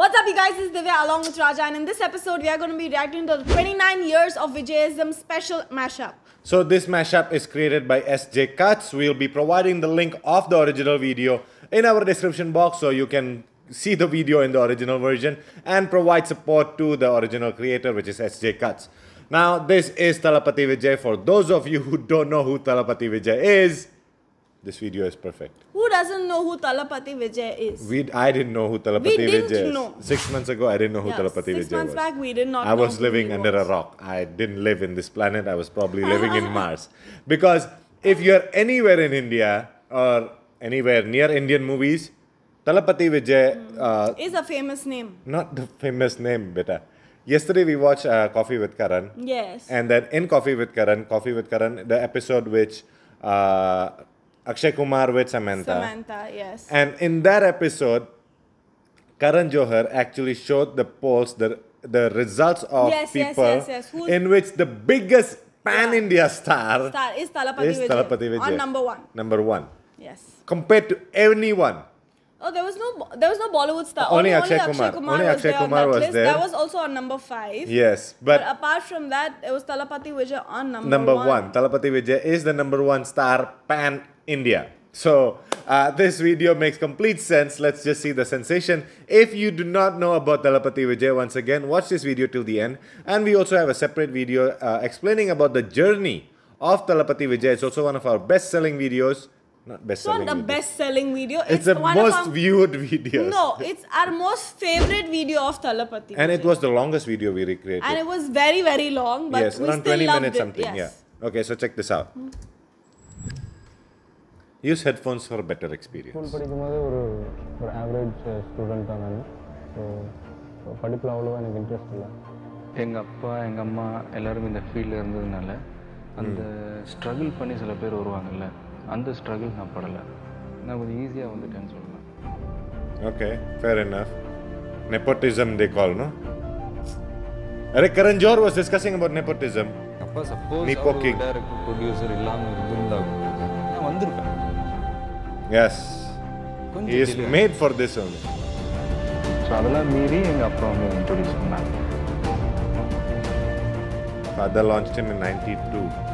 What's up you guys, it's Divya along with Raja, and in this episode we are going to be reacting to the 29 years of Vijayism special mashup. So this mashup is created by SJ Cuts. We'll be providing the link of the original video in our description box so you can see the video in the original version and provide support to the original creator, which is SJ Cuts. Now this is Thalapathy Vijay. For those of you who don't know who Thalapathy Vijay is, this video is perfect. Who doesn't know who Thalapathy Vijay is? I didn't know who Thalapathy Vijay is. Know. 6 months ago, I didn't know who Thalapathy Vijay was. 6 months back, we did not know. I was living under a rock. I didn't live in this planet. I was probably living in Mars. Because if you're anywhere in India or anywhere near Indian movies, Thalapathy Vijay... is a famous name. Not the famous name, beta. Yesterday, we watched Coffee with Karan. Yes. And then in Coffee with Karan, the episode which... Akshay Kumar with Samantha. Yes. And in that episode, Karan Johar actually showed the polls, the results of people in which the biggest pan-India star is Thalapathy Vijay. On number one. Yes. Compared to anyone. Oh, there was no Bollywood star. Only Akshay Kumar was there. That was also on number 5. Yes, but apart from that, it was Thalapathy Vijay on number one. Thalapathy Vijay is the number 1 star pan India. So this video makes complete sense. Let's just see the sensation. If you do not know about Thalapathy Vijay, once again, watch this video till the end. And we also have a separate video explaining about the journey of Thalapathy Vijay. It's also one of our best-selling videos. It's not the best selling video. It's the most viewed video. No, it's our most favorite video of Thalapathy Vijay. And it was the longest video we recreated. And it was very, very long, but we around still 20 loved minutes it. Something. Yes. Yeah. Okay, so check this out. Use headphones for a better experience. I'm an average student. So, I don't have interest in my father and mother, everyone in the field. And struggle for people. And the struggle na padala na konja easy ah vandutan solna. Okay, fair enough. Nepotism they call, no? Are Karan Johar was discussing about nepotism. Appa suppose a director producer illama irundha na vandirupa. Yes, he is made for this only. So adala meeri enga appa avanga introduce pannaanga. Father launched him in 92.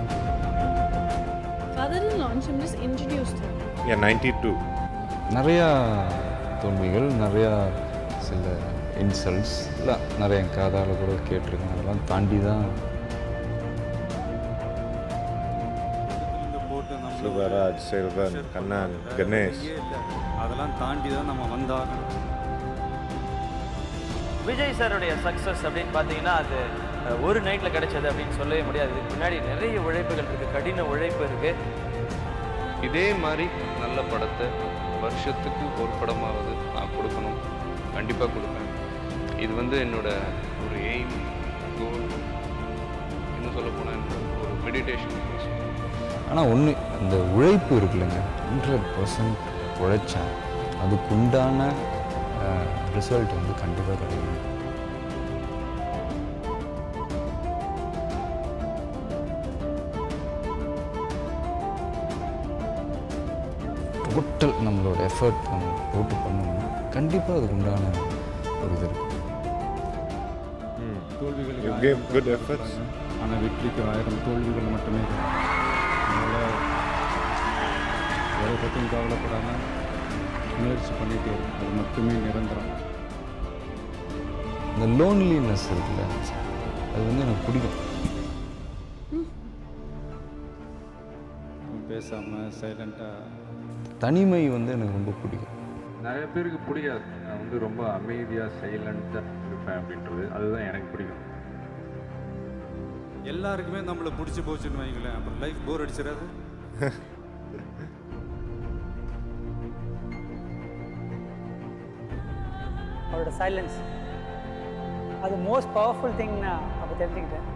Father didn't launch him, just introduced him. Yeah, 92. Nariya Thonmigal, Nariya insults. La, Nariya Kada Laguru Katrin, Tandida. Subaraj, Selvan, Kannan, Ganesh. Adalan Tandida, Namanda. Vijay Sarudeya success of Patina. ஒரு நைட்ல கடச்சது அப்படினு சொல்லவே முடியாது. இதுக்கு முன்னாடி நிறைய உழைப்புகள் இருக்கு, கடின உழைப்பு இருக்கு. இதே மாதிரி நல்ல படத்தை வருஷத்துக்கு ஒரு படமாவது நான் கொடுக்கணும். கண்டிப்பா கொடுப்பேன். இது வந்து என்னோட ஒரு எய்ம், கோல். என்ன சொல்ல போனா ஒரு மெடிடேஷன். ஆனா ஒண்ணு, அந்த உழைப்பு இருக்குலங்க, 100% உழைச்சா அதுக்கு உண்டான ரிசல்ட் வந்து கண்டிப்பா கிடைக்கும். Total number of effort on what to do. You gave good efforts. The loneliness தனிமை வந்து எனக்கு ரொம்ப பிடிக்கும். நிறைய பேருக்கு பிடிக்காது. நான் வந்து ரொம்ப அமைதியா சைலண்டா இருப்பேன் அப்படின்றது அதுதான் எனக்கு பிடிக்கும். எல்லாருக்குமே நம்மள பிடிச்சு போச்சுன்னு வைங்களே, அப்புறம் லைஃப் போர் அடிச்சிராது. அவரோட சைலன்ஸ் அது மோஸ்ட் பவர்ஃபுல் திங் நான் அப்ப தெரிஞ்சுக்கிட்டேன்.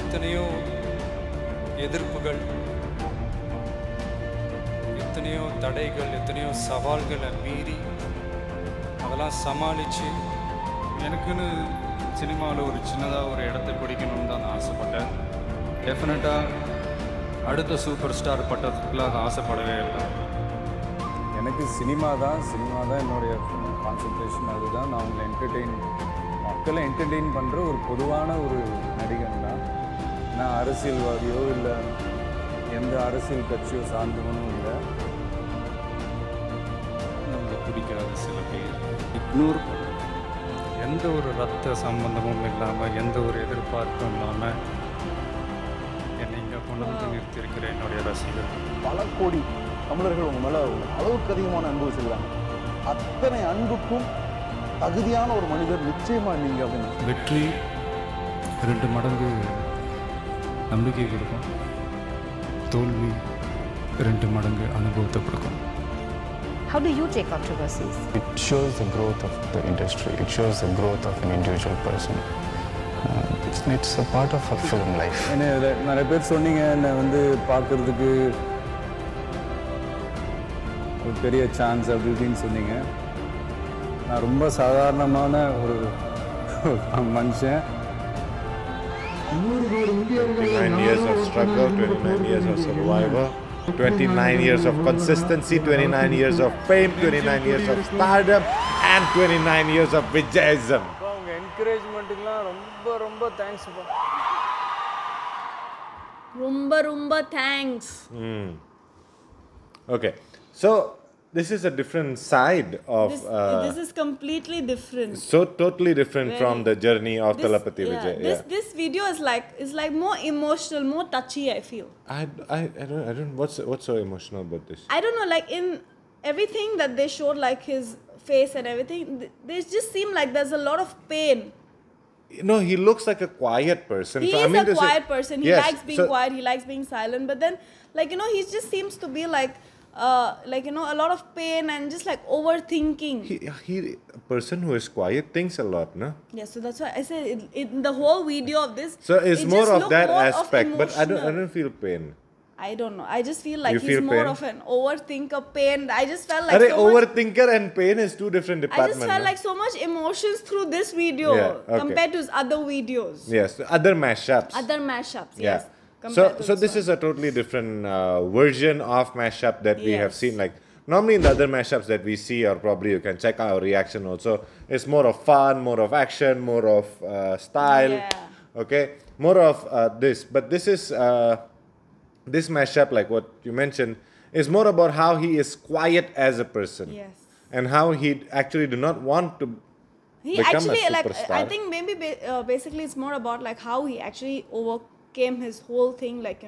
எத்தனையோ எதிர்ப்புகள் எத்தனையோ தடைகள் எத்தனையோ சவால்களை மீறி அதெல்லாம் சமாளித்து எனக்குன்னு சினிமாவில் ஒரு சின்னதாக ஒரு இடத்தை பிடிக்கணும்னு தான் நான் ஆசைப்பட்டேன். டெஃபினட்டாக அடுத்த சூப்பர் ஸ்டார் பட்டத்துக்குலாம் அதை ஆசைப்படவே இல்லை. எனக்கு எனக்கு சினிமா தான் என்னுடைய கான்சன்ட்ரேஷன். அதுதான் நான் அவங்களை மக்களை என்டர்டெயின் பண்ணுற ஒரு பொதுவான ஒரு நடிகன் தான். நான் அரசியல்வாதியோ இல்லை எந்த அரசியல் கட்சியோ சார்ந்தவனும் இல்லை. நம்மளை பிடிக்காத சில பேர் இக்னோர் பண்ண, எந்த ஒரு ரத்த சம்பந்தமும் இல்லாமல் எந்த ஒரு எதிர்பார்ப்பும் இல்லாமல் என்னை இங்கே கொண்டு வந்து நிறுத்தியிருக்கிற என்னுடைய ரசிகர்கள் பல கோடி தமிழர்கள் உங்கள் மேலே அளவுக்கு அதிகமான அன்பு செல்கிறாங்க. அத்தனை அன்புக்கும் தகுதியான ஒரு மனிதர் நிச்சயமாக நீங்கள் அப்படின்னு வெற்றி 2 மடங்கு நம்பிக்கை கொடுக்கும், தோல்வி 2 மடங்கு அனுபவத்தை கொடுக்கும். How do you take controversies? It shows the growth of the industry. It shows the growth of an individual person. It's a part of a film life. நிறைய பேர் சொன்னீங்க என்னை வந்து பார்க்கறதுக்கு ஒரு பெரிய சான்ஸ் அப்படின்னு சொன்னீங்க. நான் ரொம்ப சாதாரணமான ஒரு மனுஷன். 29 years of struggle, 29 years of survival, 29 years of consistency, 29 years of fame, 29 years of stardom and 29 years of Vijayism. Unga encouragement la romba thanks pa. Romba thanks. Okay. So this is a different side of this is completely different. So totally different from the journey of Thalapathy Vijay. This video is like more emotional, more touchy, I feel. I don't what's so emotional about this? I don't know, like in everything that they showed, like his face and everything, they just seem like there's a lot of pain. No, he looks like a quiet person. He is a quiet person. He likes being quiet, he likes being silent, but then he just seems to be a lot of pain and just like overthinking. He a person who is quiet thinks a lot, no? Yeah, so that's why I said the whole video of this. So it's more of that aspect, but I don't feel pain. I don't know. I just feel like he's more of an overthinker, pain. I just felt like overthinker and pain is two different departments. I just felt like so much emotions through this video compared to his other videos. Yes, other mashups. Yes. So this is a totally different version of mashup that we have seen. Like normally in the other mashups that we see, or probably you can check our reaction also, it's more of fun, more of action, more of style, okay, more of this. But this is this mashup, like what you mentioned, is more about how he is quiet as a person, and how he actually do not want to. He actually I think maybe basically it's more about like how he actually overcame his whole thing, like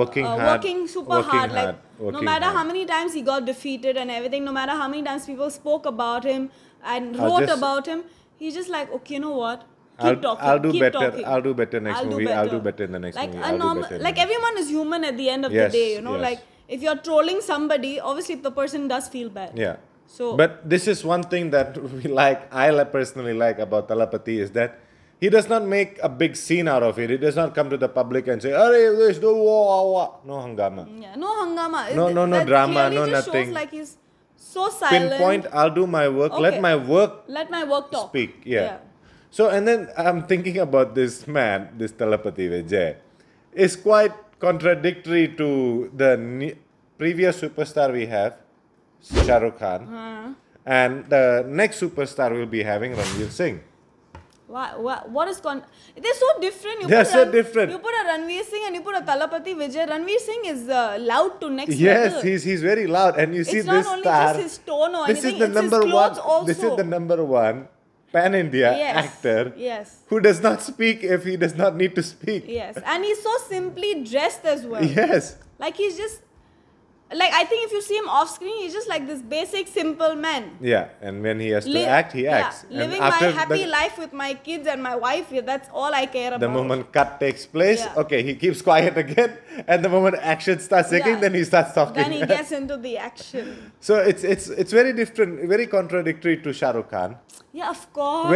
working hard, no matter how many times he got defeated and everything, no matter how many times people spoke about him and wrote about him, he's just like, okay, you know what, I'll do better in the next movie. Like everyone is human at the end of the day, like if you're trolling somebody, obviously if the person does feel bad. So but this is one thing that I personally like about Thalapathy is that he does not make a big scene out of it. He does not come to the public and say, "Arey, there's no wah." No hangama. No drama. No nothing. Shows like he's so silent. Pinpoint. I'll do my work. Okay. Let my work talk. Speak. Yeah. So and then I'm thinking about this man, this Thalapathy Vijay, is quite contradictory to the previous superstar we have, Shah Rukh Khan, and the next superstar we'll be having, Ranveer Singh. What is they're so different. You put a Ranveer Singh and you put a Thalapathy Vijay. Ranveer Singh is loud to next level. Yes, he's very loud, and you see this star. It's not only just his tone or anything. It's his clothes also. This is the #1 pan-India actor who does not speak if he does not need to speak. Yes, and he's so simply dressed as well. Yes, like he's just. Like, I think if you see him off screen, he's just like this basic, simple man. Yeah, and when he has to act, he acts. Living my happy life with my kids and my wife, that's all I care about. The moment cut takes place, okay, he keeps quiet again. And the moment action starts taking, then he starts talking. Then he gets into the action. So it's very different, very contradictory to Shah Rukh Khan. Yeah, of course.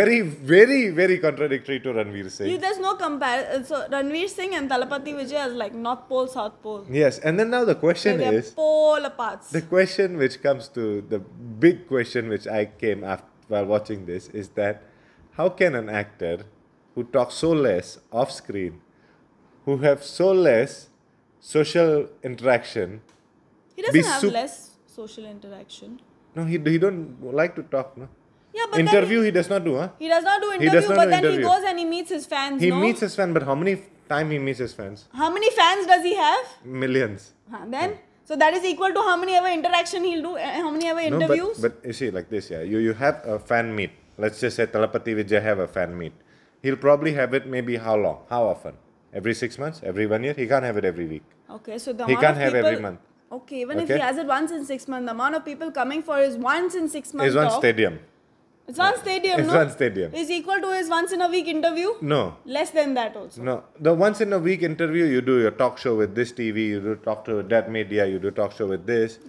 Very, very contradictory to Ranveer Singh. There's no comparison. So Ranveer Singh and Thalapathy Vijay is like North Pole, South Pole. Yes, and then now the question is polar parts. The question which comes to the big question which I came after while watching this is that how can an actor who talks so less off screen, who have so less social interaction, be less social interaction. No, he don't like to talk, no? Yeah, but interview he does not do, huh? He does not do interview, but then he goes and he meets his fans, He meets his fans, but how many times he meets his fans? How many fans does he have? Millions. So that is equal to how many ever interaction he'll do, how many ever interviews? But you see, like this, yeah, you have a fan meet. Let's just say Thalapathy Vijay have a fan meet. He'll probably have it maybe how long? How often? Every 6 months? Every 1 year? He can't have it every week. Okay, so the amount of people every month. Okay, even if he has it once in 6 months, the amount of people coming for his once in 6 months is one stadium. Is equal to his once in a week interview? No. Less than that also. No. The once in a week interview, you do your talk show with this TV, you do talk show with that media, you do talk show with this,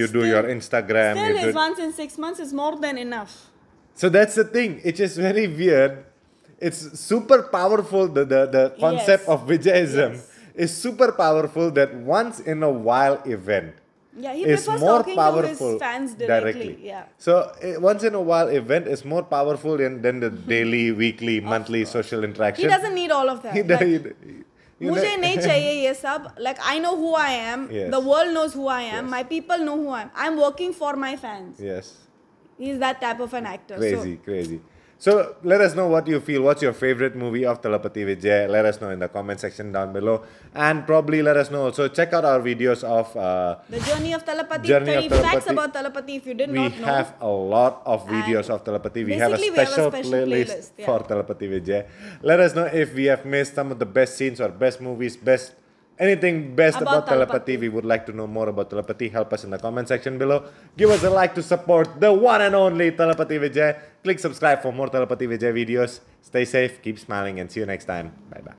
you do your Instagram. Still his once in 6 months is more than enough. So that's the thing. It is very weird. It's super powerful. The concept of Vijayism is super powerful, that once in a while event. Yeah, he prefers talking to his fans directly. Yeah. So once in a while event is more powerful than the daily, weekly, monthly social interaction. He doesn't need all of that. Like, I know who I am. Yes. The world knows who I am. Yes. My people know who I am. I'm working for my fans. Yes. He's that type of an actor. Crazy, crazy. So let us know what you feel. What's your favorite movie of Thalapathy Vijay? Let us know in the comment section down below. And probably let us know also, check out our videos of The Journey of Thalapathy, 30 facts about Thalapathy if you did not know. We have a lot of videos of Thalapathy. We have a special playlist for Thalapathy Vijay. Let us know if we have missed some of the best scenes or best movies, anything about Thalapathy. We would like to know more about Thalapathy. Help us in the comment section below. Give us a like to support the one and only Thalapathy Vijay. Click subscribe for more Thalapathy Vijay videos. Stay safe, keep smiling, and see you next time. Bye bye.